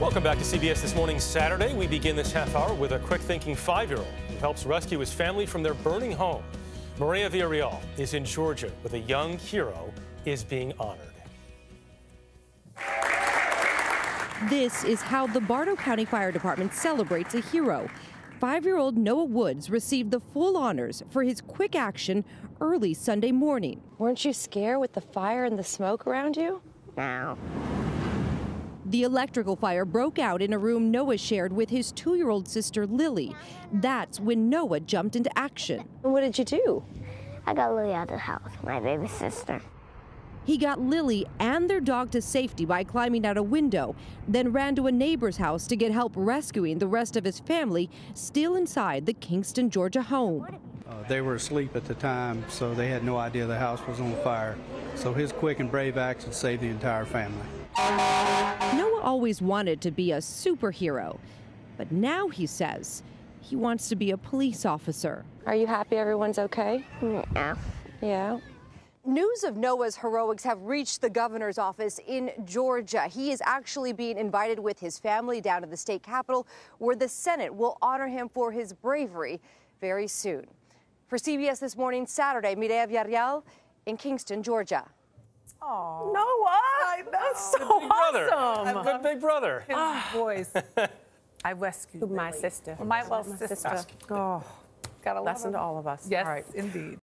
Welcome back to CBS This Morning Saturday. We begin this half hour with a quick-thinking five-year-old who helps rescue his family from their burning home. Mireya Villarreal is in Georgia, where the young hero is being honored. This is how the Bardo County Fire Department celebrates a hero. Five-year-old Noah Woods received the full honors for his quick action early Sunday morning. Weren't you scared with the fire and the smoke around you? No. The electrical fire broke out in a room Noah shared with his 2-year-old sister, Lily. That's when Noah jumped into action. What did you do? I got Lily out of the house, my baby sister. He got Lily and their dog to safety by climbing out a window, then ran to a neighbor's house to get help rescuing the rest of his family still inside the Kingston, Georgia home. They were asleep at the time, so they had no idea the house was on fire. So his quick and brave action saved the entire family. Noah always wanted to be a superhero, but now he says he wants to be a police officer. Are you happy everyone's okay? Yeah. Yeah. News of Noah's heroics have reached the governor's office in Georgia. He is actually being invited with his family down to the state capitol, where the Senate will honor him for his bravery very soon. For CBS This Morning Saturday, Mireya Villarreal in Kingston, Georgia. Oh, Noah, that's so awesome. Good big brother. His voice. I rescued my sister. My sister. Oh, got a lesson to all of us. Yes, all right. Indeed.